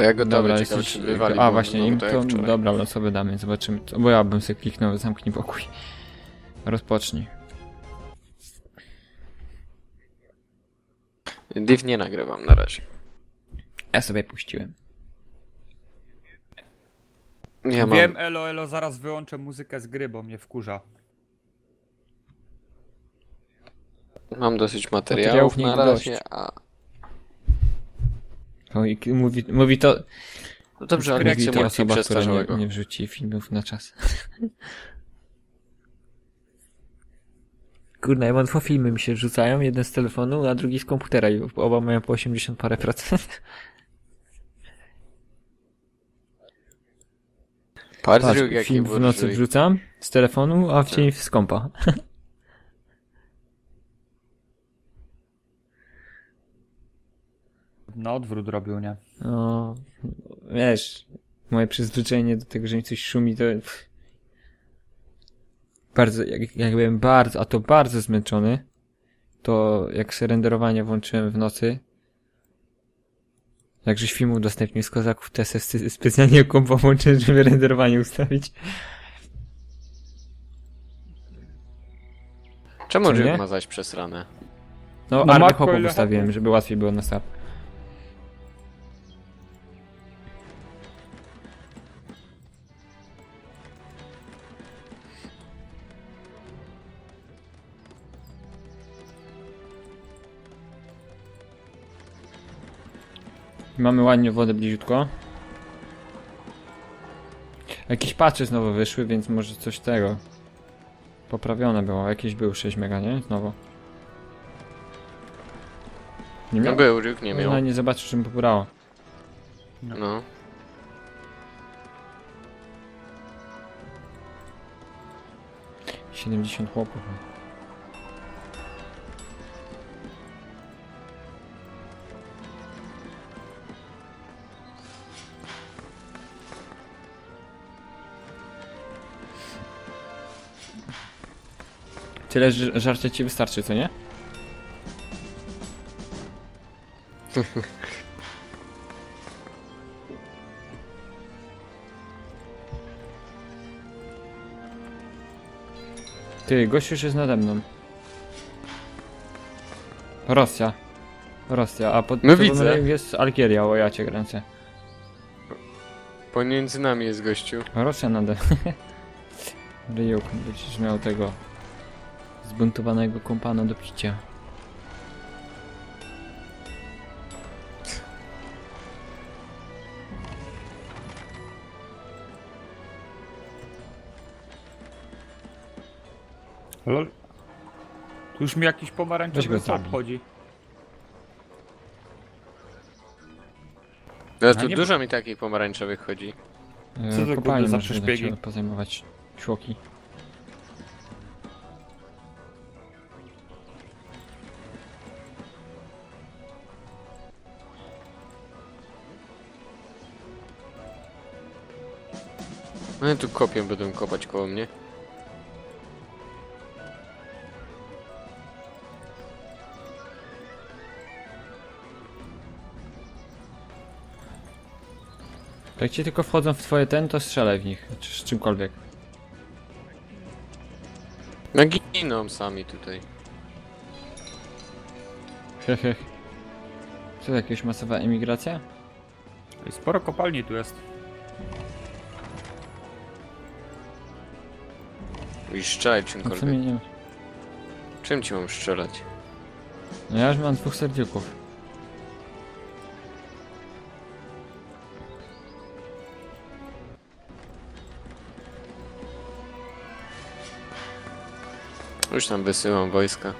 To ja gotowy, dobra, ciekawe, jesteś... A właśnie, im to... Dobra, no sobie damy, zobaczymy. Bo ja bym sobie kliknął, zamknij pokój. Rozpocznij. Div nie nagrywam na razie. Ja sobie puściłem. Ja mam... Wiem, elo, zaraz wyłączę muzykę z gry, bo mnie wkurza. Mam dosyć materiałów na razie, a... O, i mówi to... No dobrze, ale mówi to osoba, która nie wrzuci filmów na czas. Kurde, ja mam dwa filmy, mi się rzucają, jeden z telefonu, a drugi z komputera i oba mają po 80 parę procent. Patrz, film w nocy wrzucam z telefonu, a w dzień z kompa. Na odwrót robił, nie? No, wiesz, moje przyzwyczajenie do tego, że mi coś szumi, to... Bardzo, jak byłem bardzo, a to bardzo zmęczony, to jak se renderowanie włączyłem w nocy, jakżeś film udostępnił z Kozaków, to se specjalnie kompa włączyłem, żeby renderowanie ustawić. Czemu Ryuk ma zaś przesrane? No, no armę hopów ustawiłem, żeby łatwiej było na start. Mamy ładnie wodę bliziutko. Jakieś patchy znowu wyszły, więc może coś tego. Poprawione było. Jakieś był 6 mega, nie? Znowu. Nie miał? No był, Ryuk nie miał. No nie zobaczył, czym pobrało. No. No. 70 chłopów. Tyle żarcia ci wystarczy, co nie? Ty, gość już jest nade mną. Rosja, a pod no widzę. Jest Algieria, o ja cię kręcę. Pomiędzy nami jest gościu. Rosja nade mną. Ryuk, będziesz miał tego... zbuntowanego kompana do picia. Lol. Tu już mi jakiś pomarańczowy sap chodzi. No tu dużo mi takich pomarańczowych chodzi. Co to kopalnie zawsze szpiegi? Pozajmować człoki. No tu kopię będą kopać koło mnie. Jak ci tylko wchodzą w twoje ten, to strzelaj w nich, czy z czymkolwiek. No giną sami tutaj. Hehe. Co to jakaś masowa emigracja? Sporo kopalni tu jest. I strzelaj czymkolwiek. Nie... Czym ci mam strzelać? No ja już mam 2 serdziuków. Już tam wysyłam wojska.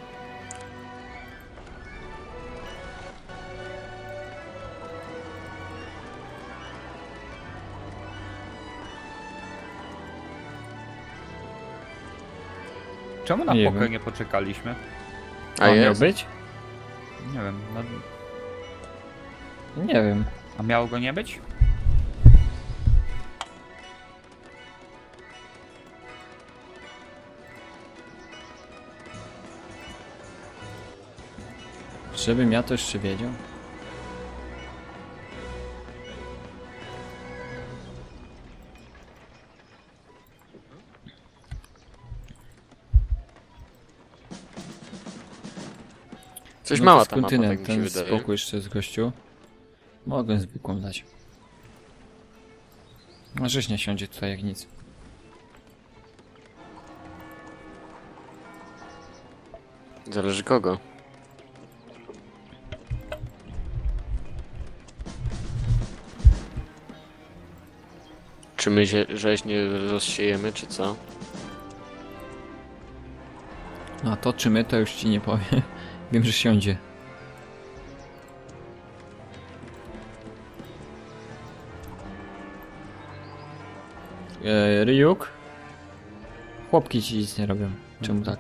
Czemu na pokę nie poczekaliśmy? A miał być? Nie wiem. Nie wiem. A miało go nie być? Żebym ja to jeszcze wiedział. Coś no mała ta mapa, tak mi się wydaje. Spokój jeszcze z gościu. Mogę zwykłą dać. A żeś nie siądzie tutaj jak nic. Zależy kogo. Czy my się rzeźnie rozsiejemy, czy co? A to czy my, to już ci nie powiem. Wiem, że siądzie. Ryuk? Chłopki ci nic nie robią. Czemu tak?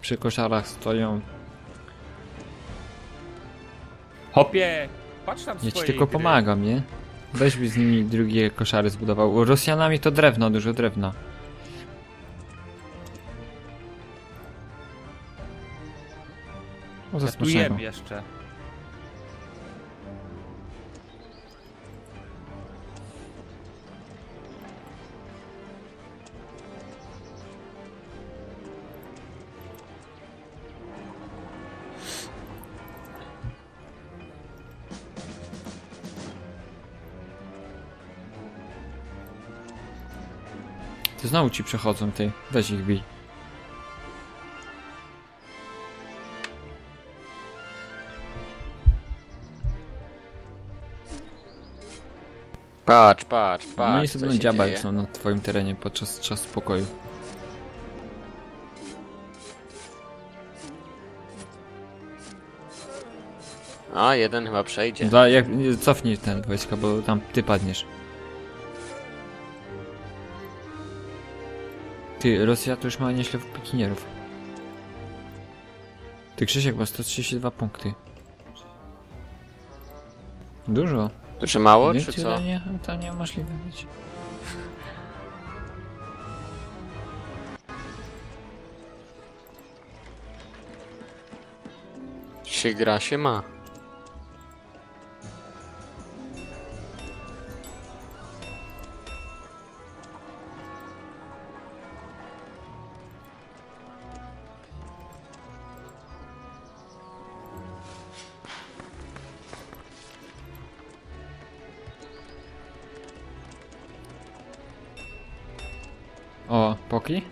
Przy koszarach stoją. Hopie! Patrz tam ja ci tylko gry. Pomagam, nie? Weź by z nimi drugie koszary zbudował. Rosjanami to drewno, dużo drewna. O, zasmacznego. Ja jeszcze. Ty znowu ci przechodzą, ty. Weź ich bij. Patrz, patrz, patrz. No i sobie dziabel są na twoim terenie podczas czasu spokoju. A, jeden chyba przejdzie. Jak, cofnij ten wojska, bo tam ty padniesz. Ty, Rosja to już ma nieźle opiekinierów. Ty, Krzysiek, ma 132 punkty. Dużo. Czy mało, czy co? Nie, to niemożliwe być. Się gra, się ma. O, Poki?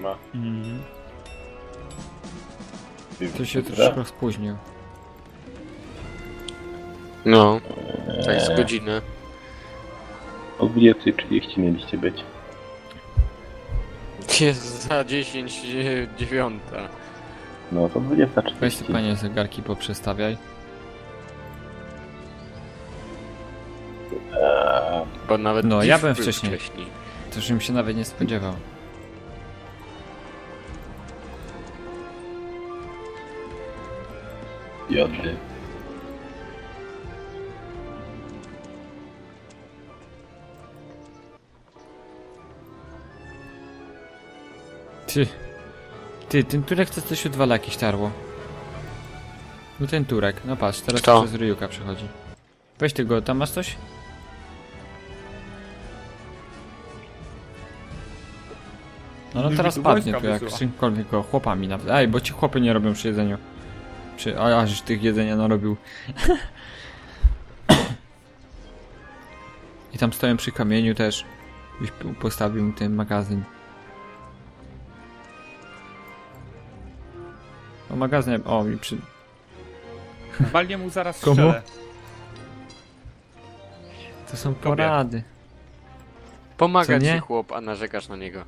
Ma. Mhm. To się troszkę spóźnił. No, tak z godziny. O 20:30 mieliście być. Jest za 9:10. No to 20:30. Weź ty, panie, zegarki poprzestawiaj. Bo nawet no, ja bym wcześniej. To żebym się nawet nie spodziewał. Jody. Ty, ten Turek to coś odwala jakieś tarło. No ten Turek, no patrz, teraz to z Ryuka przychodzi. Weź ty go, tam masz coś? No teraz padnie tu jak z czymkolwiek go, chłopami nawet. Ej, bo ci chłopy nie robią przy jedzeniu. A żeś tych jedzenia narobił. I tam stoją przy kamieniu też. Byś postawił mu ten magazyn. O, magazyn, o i przy... Walnie mu zaraz strzelę. To są porady. Pomaga ci chłop, a narzekasz na niego.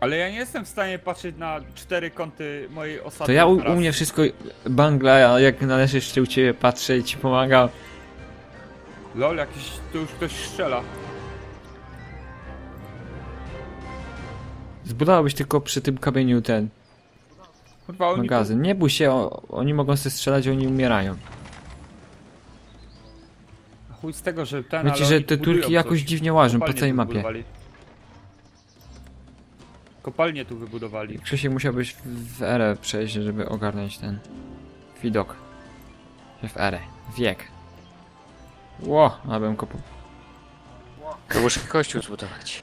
Ale ja nie jestem w stanie patrzeć na cztery kąty mojej osady. To ja u mnie wszystko bangla, jak należy jeszcze u ciebie patrzę i ci pomagam. Lol, jakiś tu już ktoś strzela. Zbudowałbyś tylko przy tym kamieniu ten magazyn. Nie bój się, oni mogą sobie strzelać, oni umierają. Chuj z tego, że ten. Wiecie, że te Turki jakoś dziwnie łażą po całej mapie. Kopalnie tu wybudowali. Krzysiek, musiałbyś w erę przejść, żeby ogarnąć ten widok. W erę. Wiek. Ło, abym kopał. To muszę kościół zbudować.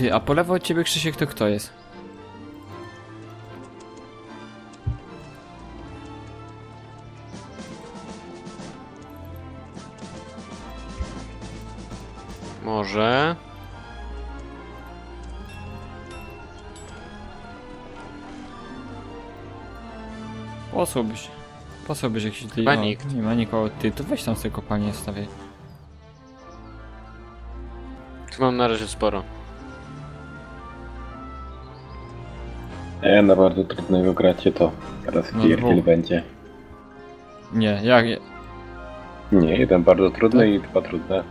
Ty, a po lewo od ciebie, Krzysiek, to kto jest? Może... Posłałbyś jakiś... Chyba nikt. Nie ma nikogo. Ty, to weź tam sobie kopalnię stawię. Tu mam na razie sporo. Nie, na bardzo trudnego gracie to. Teraz no, Kierkiel będzie. Nie, jak... Nie, jeden bardzo trudny i dwa trudne.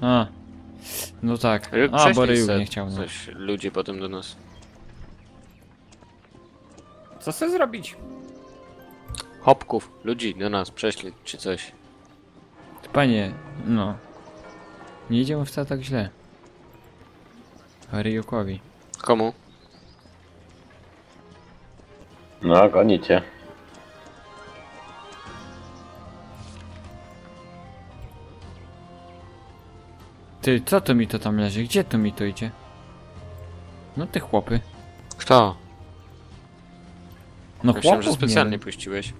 A. No tak. A, bo Ryuk nie chciał. Coś ludzi potem do nas. Co chcę zrobić? Hopków, ludzi do nas prześlij czy coś. Panie, no. Nie idziemy wcale tak źle. Ryukowi. Komu? No, gonicie. Ty, co to mi to tam leży? Gdzie to mi to idzie? No te chłopy. Kto? No chłopów, że specjalnie puściłeś.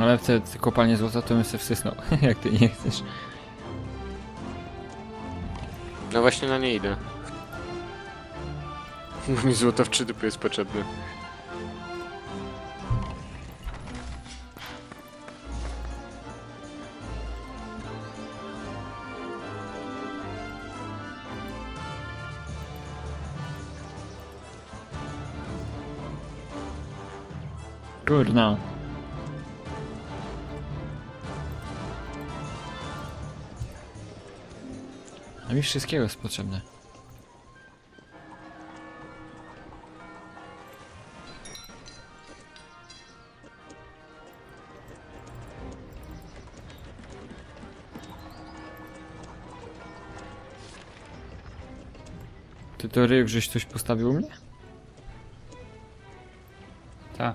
Ale wtedy kopalnie złota to bym sobie wsysnął, jak ty nie chcesz. No właśnie na nie idę. Bo mi złoto w trzy dupy jest potrzebne. Kurna. A mi wszystkiego jest potrzebne. Ty to Ryuk żeś coś postawił u mnie? Tak.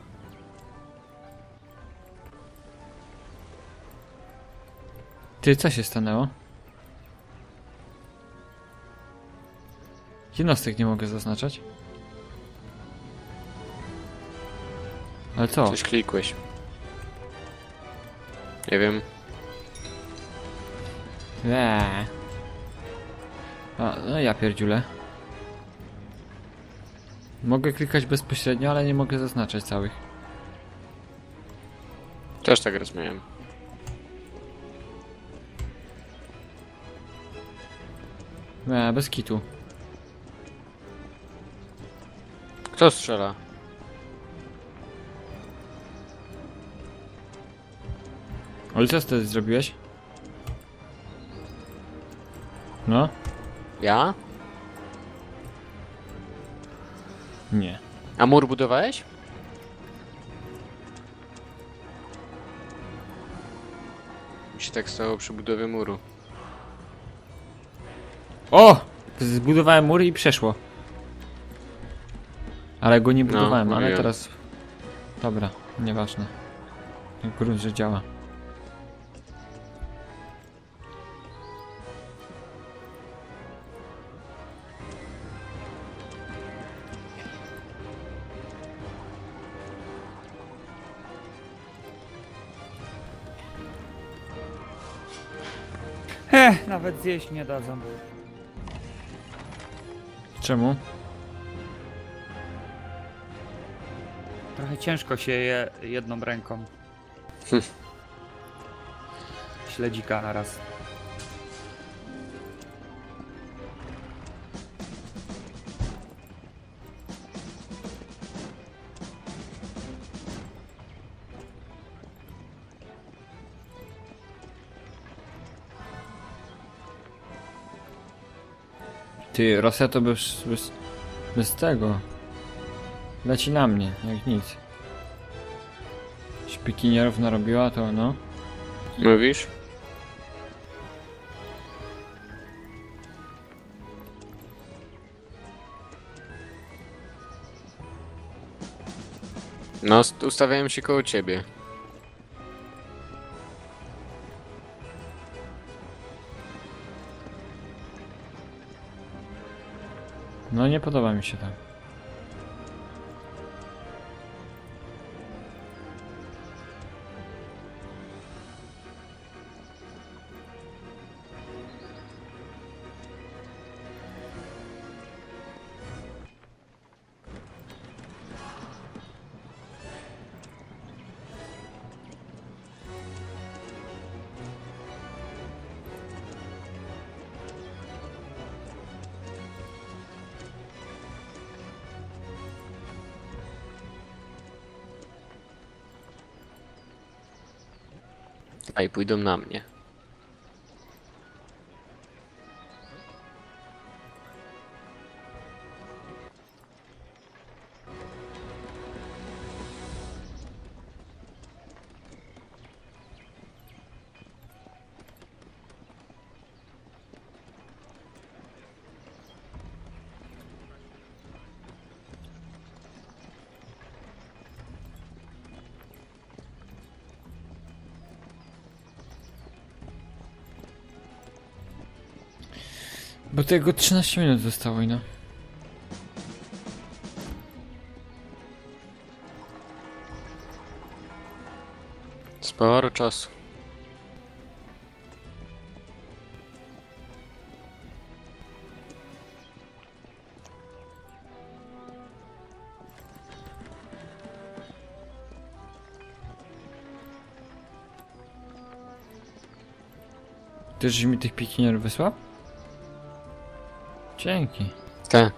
Ty, co się stanęło? Jednostek nie mogę zaznaczać. Ale co? Coś klikłeś. Nie wiem. Eee. A, no ja pierdziule. Mogę klikać bezpośrednio, ale nie mogę zaznaczać całych. Też tak rozumiem. Bez kitu. Kto strzela? Ale co wtedy zrobiłeś? No? Ja? Nie. A mur budowałeś? Mi się tak stało przy budowie muru. O! Zbudowałem mur i przeszło. Ale go nie budowałem, no, ale ja teraz... Dobra, nieważne. Grunt, że działa. Nawet zjeść nie dadzą. Czemu? Trochę ciężko się je jedną ręką. Śledzika na raz. Ty, Roseto bez tego. Leci na mnie, jak nic. Jeśli pikinierów narobiła, to no. Mówisz? No, ustawiałem się koło ciebie. No nie podoba mi się tam. A i pójdą na mnie. Bo tego 13 minut zostało i no. Sporo czasu. Też mi tych pikinierów wysłał? Dzięki. Tak.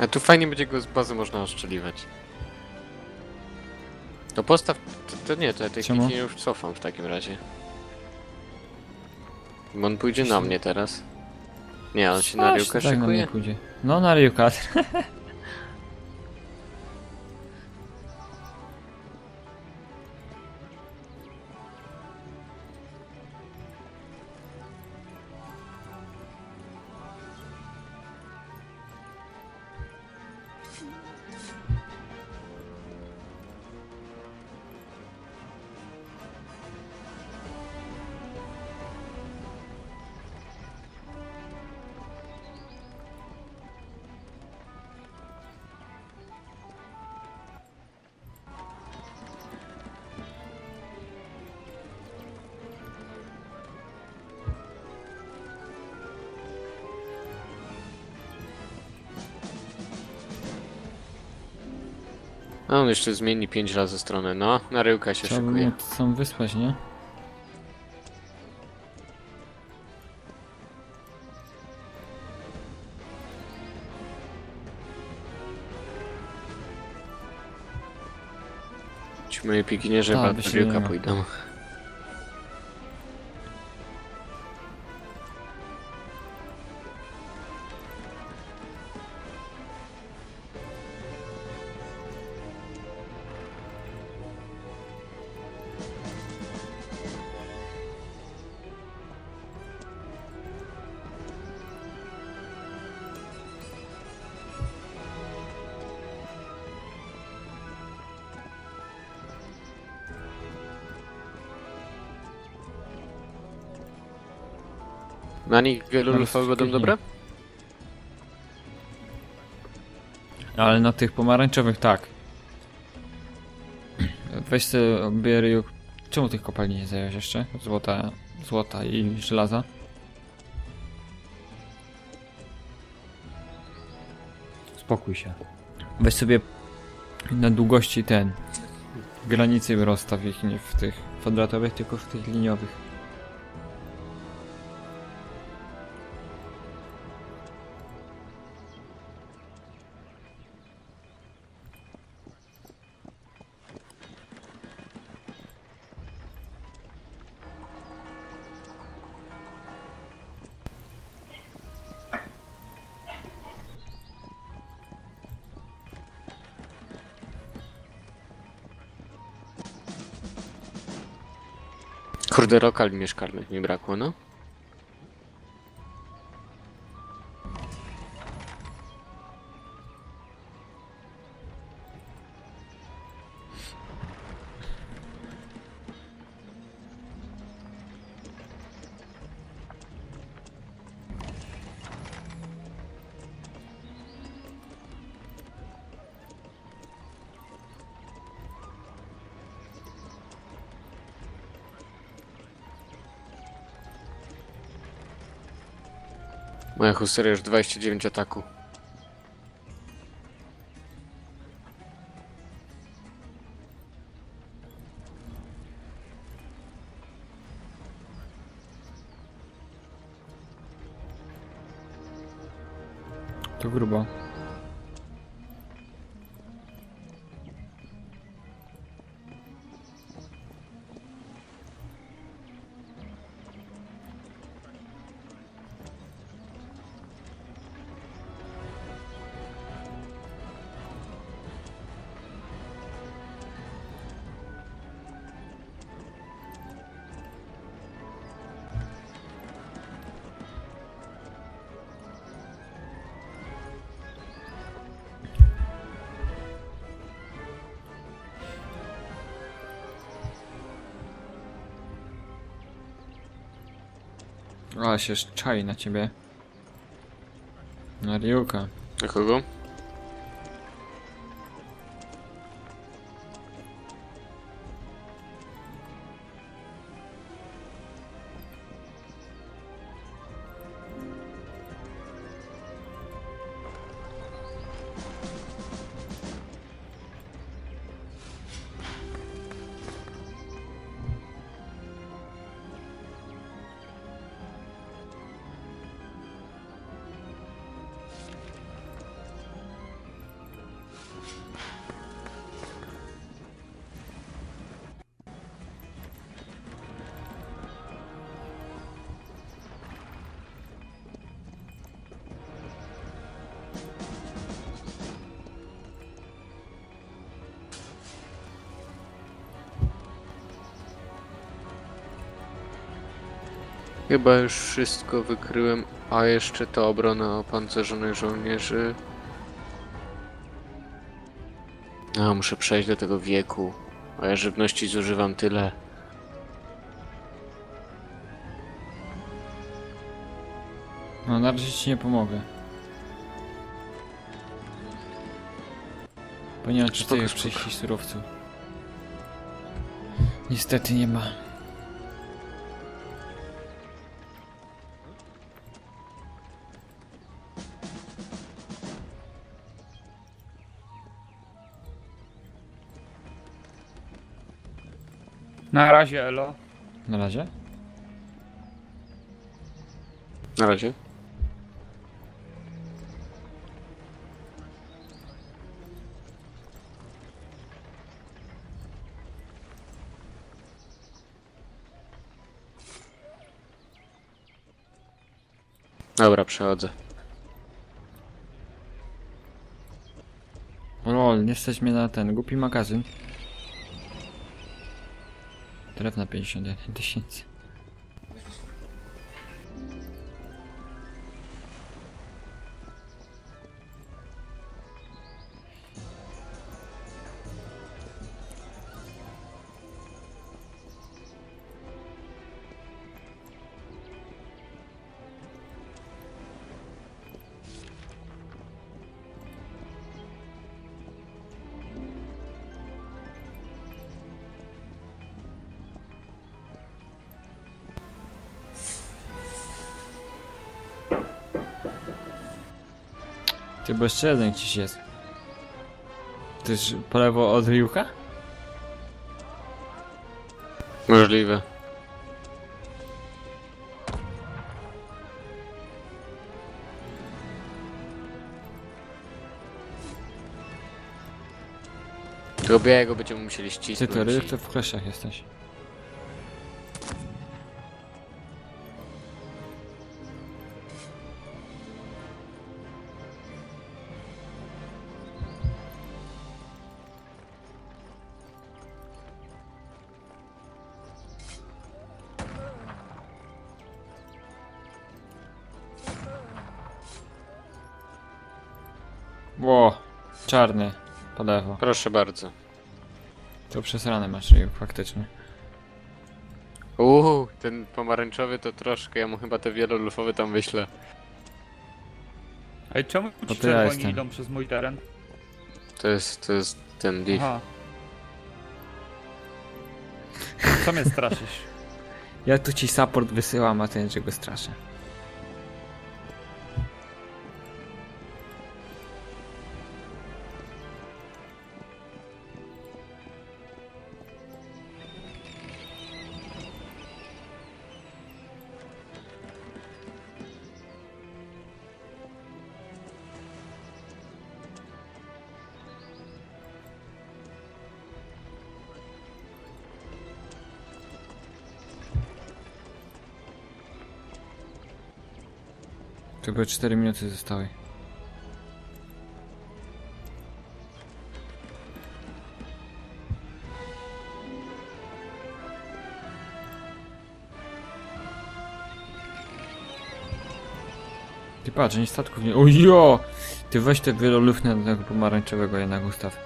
A tu fajnie będzie go z bazy można ostrzeliwać. To postaw... To nie, to ja tej techniki już cofam w takim razie. Bo on pójdzie na mnie teraz. Nie, on się na Ryuuka szykuje. No na Ryuuka. A on jeszcze zmieni 5 razy stronę, no, na Ryuuka się szykuje. Chciałbym sam wyspać, nie? Ci moje pikinierzy na Ryuuka pójdą. Na nich lulufy będą dobre? Ale na tych pomarańczowych tak. Weź sobie obieraj. Czemu tych kopalni nie zająłeś jeszcze? Złota i żelaza. Spokój się. Weź sobie na długości ten. Granicy rozstaw ich nie w tych kwadratowych, tylko w tych liniowych. Kurde, lokal mieszkalnych mi brakło, no. Moja huseria już 29 ataku. To grubo. Ale się czai na ciebie. Na Ryuuka. Na kogo? Chyba już wszystko wykryłem, a jeszcze ta obrona opancerzonych żołnierzy. A, muszę przejść do tego wieku, a ja żywności zużywam tyle. No, na razie ci nie pomogę. Ponieważ czy ty już przyjść surowców? Niestety nie ma. Na razie, elo. Na razie? Na razie. Dobra, przechodzę. Lol, nie jesteśmy na ten głupi magazyn. Drewna 51 000. Ty, bo jeszcze jeden gdzieś jest. To jest po lewo od Ryuuka? Możliwe. Tego białego będziemy musieli ścisnąć. Ty to Ryuuk, to w kleszach jesteś. Ło, czarny, po lewo. Proszę bardzo. To przesrane masz, Ryuk, faktycznie. Ten pomarańczowy to troszkę, ja mu chyba te wielolufowy tam wyślę. A czemu ci czerwoni idą przez mój teren? To jest ten div. Co mnie straszysz? Ja tu ci support wysyłam, a ten, że go straszę. Chyba 4 minuty zostały. Ty patrz, ani statków nie... Ojo! Ty weź te wielolufne do tego pomarańczowego jednak ustaw.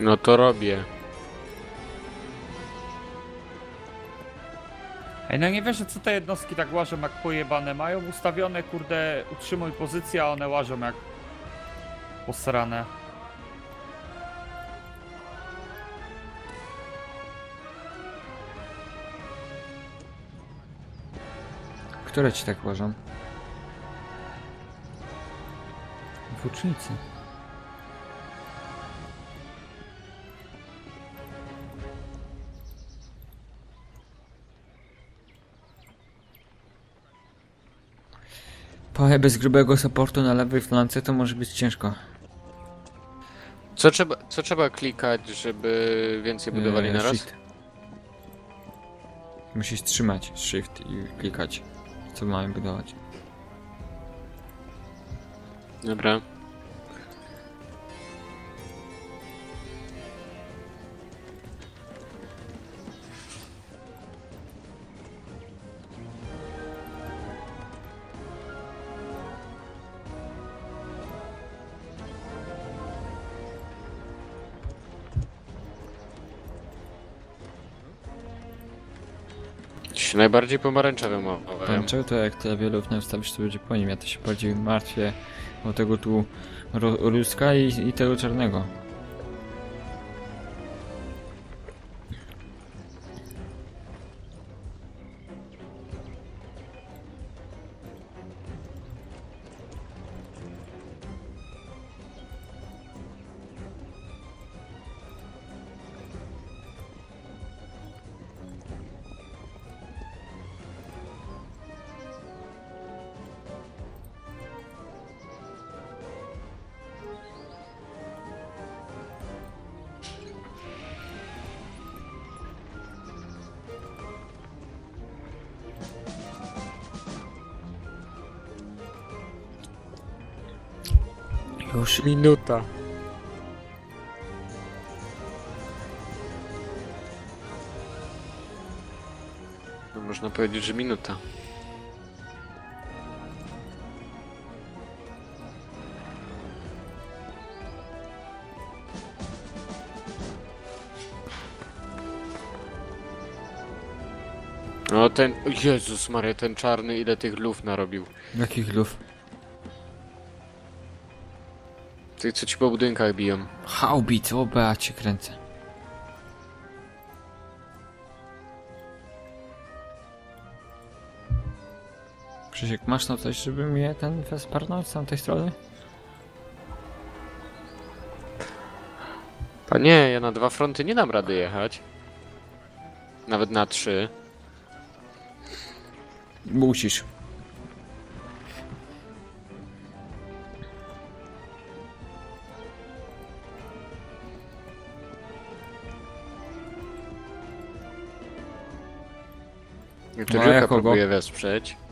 No to robię. Ej, no nie wiesz, co te jednostki tak łażą jak pojebane, mają ustawione, kurde, utrzymuj pozycję, a one łażą jak posrane. Które ci tak łażą? Włócznicy. Bez grubego supportu na lewej flance to może być ciężko. Co trzeba klikać, żeby więcej budowali na raz? Musisz trzymać shift i klikać, co mamy budować. Dobra. Najbardziej pomarańczowy mam. Pomarańczowy to jak te wielofne wstawisz, to będzie po nim. Ja to się bardziej martwię o tego tu ruska i tego czarnego. Już minuta. No można powiedzieć, że minuta. No ten... Jezus Maria, ten czarny ile tych luf narobił. Jakich luf? Ty, co ci po budynkach biją? Haubic, oba cię kręcę. Krzysiek, masz tam coś, żeby mnie ten wesparnąć z tamtej strony? To nie, ja na 2 fronty nie dam rady jechać. Nawet na 3. Musisz. Ryuka próbuje wesprzeć.